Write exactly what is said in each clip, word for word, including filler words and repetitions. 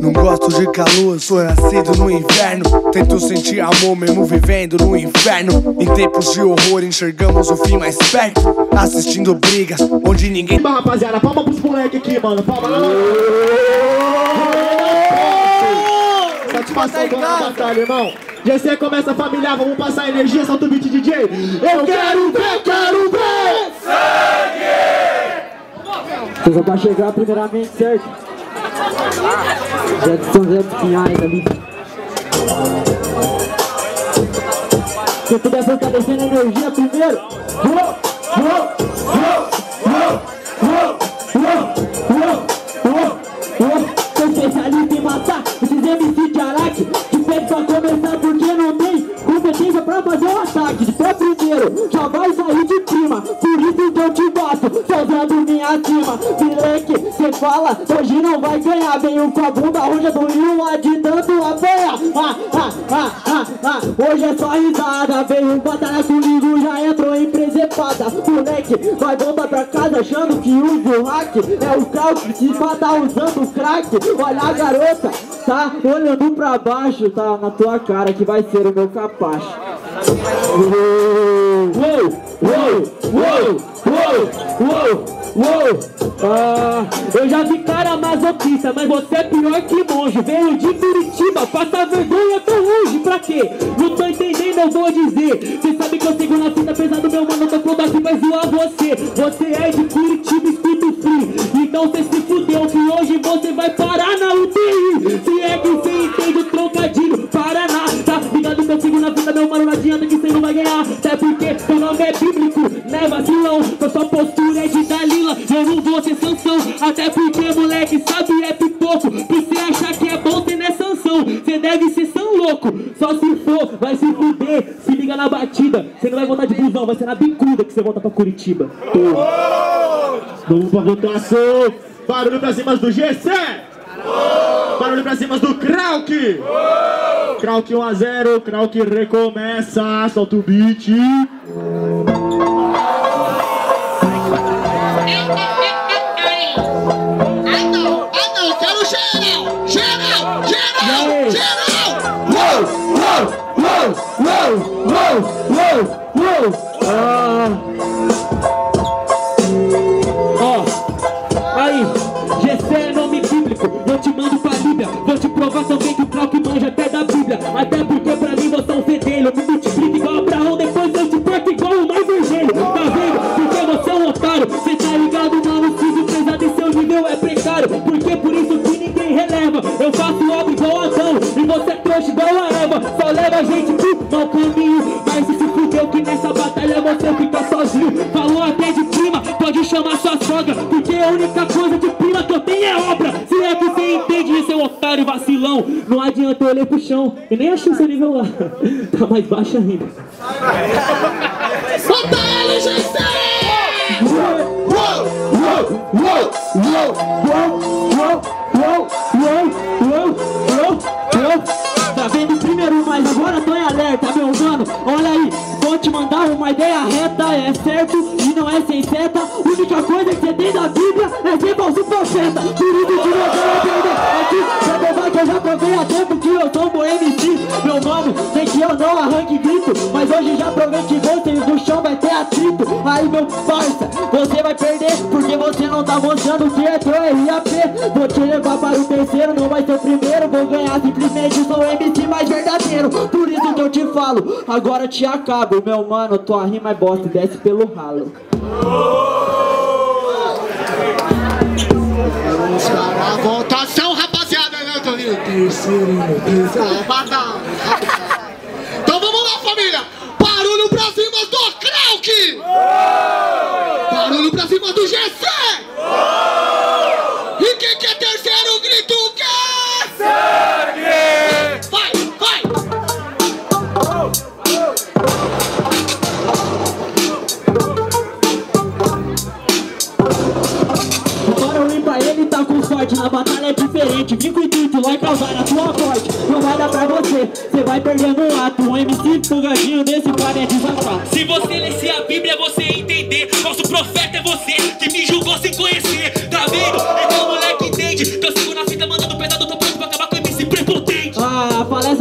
Não gosto de calor, sou nascido no inverno. Tento sentir amor mesmo vivendo no inferno. Em tempos de horror enxergamos o fim mais perto, assistindo brigas onde ninguém... Palma, rapaziada, palma pros moleques aqui, mano. Palma lá. Satisfação do ano da batalha, irmão. Jessé começa a familiar, vamos passar energia, solta o beat, D J. Eu quero ver, quero ver sangue! Você só vai chegar primeiramente certo. Já são zero reais ali. Se puder fortalecer a energia primeiro. Uou, uou, uou, uou, uou, uou, uou, uou. Tô especialista em matar esses M C de Araque. Te pede pra começar porque não tem competência pra fazer o ataque. De pé primeiro, já vai sair de cima. Por isso que eu te bato, sobrando minha cima. Moleque, cê fala, hoje não vai ganhar. Venho com a bunda roxa do Rio lá de tanto apanhar. Ah, ah, ah, ah, ah, hoje é só risada. Veio batalhar comigo, já entrou em presepada. Moleque, vai voltar pra casa achando que usa o hack. É o Krawk que mata usando o crack. Olha a garota, tá olhando pra baixo, tá na tua cara que vai ser o meu capacho. Uou, uou, uou, uou, uou, ah, eu já vi cara masoquista, mas você é pior que monge. Veio de Curitiba, passa vergonha tão longe, pra quê? Não tô entendendo, eu vou dizer. Cê sabe que eu sigo na fita, apesar do meu mano, tô pronto aqui pra zoar você. Você é de Curitiba, escuta o free. Então cê se fudeu que hoje você vai parar na U T I. Se é que cê entende o trocadilho, Paraná. Tá ligado que eu sigo na vida, meu mano, não adianta que cê não vai ganhar. Até porque teu nome é bíblico, né vacilão? Tua sua postura é de Dalila, eu não vou ser Sansão. Até porque moleque sabe é pipoco, que cê acha que é bom ter nessa sanção. Cê deve ser são louco, só se for, vai se fuder. Se liga na batida, cê não vai voltar de busão, vai ser na bicuda que cê volta pra Curitiba. Vamos pra votação. Barulho pra cima do G C. Oh! Barulho pra cima do Krawk. Oh! Krawk um a zero, Krawk recomeça. Solta o beat. Porque a única coisa de prima que eu tenho é obra. Se é que você entende isso, seu otário vacilão. Não adianta eu olhar pro chão e nem achei seu nível lá. Tá mais baixo ainda. Otário, gente! Tá vendo primeiro, mas agora tô em alerta, meu mano. Olha aí, vou te mandar uma ideia reta. É certo e não é sem seta. A única coisa que você tem da Bíblia é ser falso profeta. Tudo que você vai perder aqui. Pra provar que eu já provei há tempo que eu sou bom M C. Meu mano, sei que eu não arranque grito, mas hoje já provei que você do chão vai ter atrito. Aí meu parça, você vai perder porque você não tá mostrando que é teu R A P. Vou te levar para o terceiro, não vai ser o primeiro. Vou ganhar simplesmente, sou o M C mais verdadeiro. Por isso que eu te falo, agora te acabo. Meu mano, tua rima é bosta, desce pelo ralo. A votação, rapaziada, né, Toninho? Então vamos lá, família! Barulho pra cima do Krawk! Barulho pra cima do G C! E quem quer terceiro grito o quê? Sangue! Vai, vai! Na batalha é diferente, vim com o intuito, vai causar a sua morte. Não vai dar pra você, você vai perdendo um ato. Um M C folgadinho desse cara é desacato. Se você ler a Bíblia, você entender. Nosso profeta é você, que me julgou sem conhecer. Tá vendo? Então moleque entende, que eu sigo na fita, mandando pesado, tô pronto pra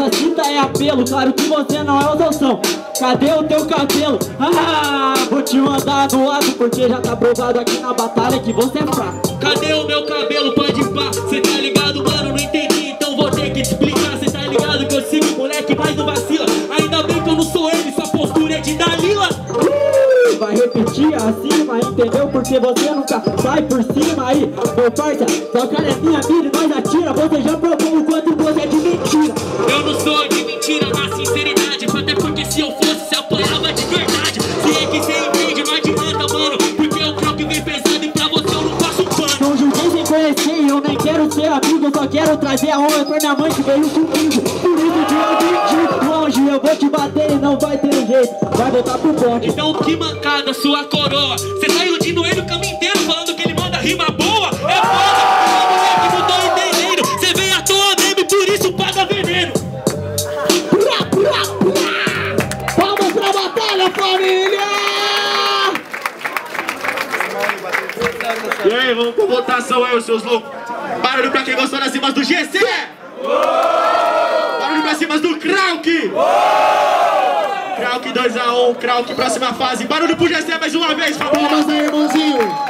essa cita é apelo, claro que você não é o Dalsão. Cadê o teu cabelo? Ah, vou te mandar no ato, porque já tá provado aqui na batalha que você é fraco. Cadê o meu cabelo? Pode pá, cê tá ligado, mano, não entendi, então vou ter que te explicar. Cê tá ligado que eu sigo o moleque, mas não vacila. Ainda bem que eu não sou ele, sua postura é de Dalila. Uh, vai repetir acima, entendeu? Porque você nunca sai por cima aí. Meu parça, sua cara é minha vida e nós atira. Você já provou o quanto você é de mentira. Eu não sou de mentira, na sinceridade. Até porque se eu fosse, se apanhava de verdade. Se é que você entende, não adianta, mano, porque o Krawk vem pesado e pra você eu não passo pano. Não julguei sem conhecer, eu nem quero ser amigo. Eu só quero trazer a honra pra minha mãe que veio comigo. Por isso que eu vendi longe, eu vou te bater e não vai ter jeito. Vai voltar pro bonde. Então que mancada sua coroa. Cê tá iludindo ele o caminho inteiro, falando que ele manda rima boa. É foda, que eu não tô entendendo. Cê vem à toa mesmo, por isso paga veneno. E aí, vamos com votação aí, os seus loucos. Barulho pra quem gostou das rimas do G C. Barulho pra rimas do Krawk. Krawk dois a um, Krawk próxima fase. Barulho pro G C mais uma vez, favor. Palmas aí, irmãozinho.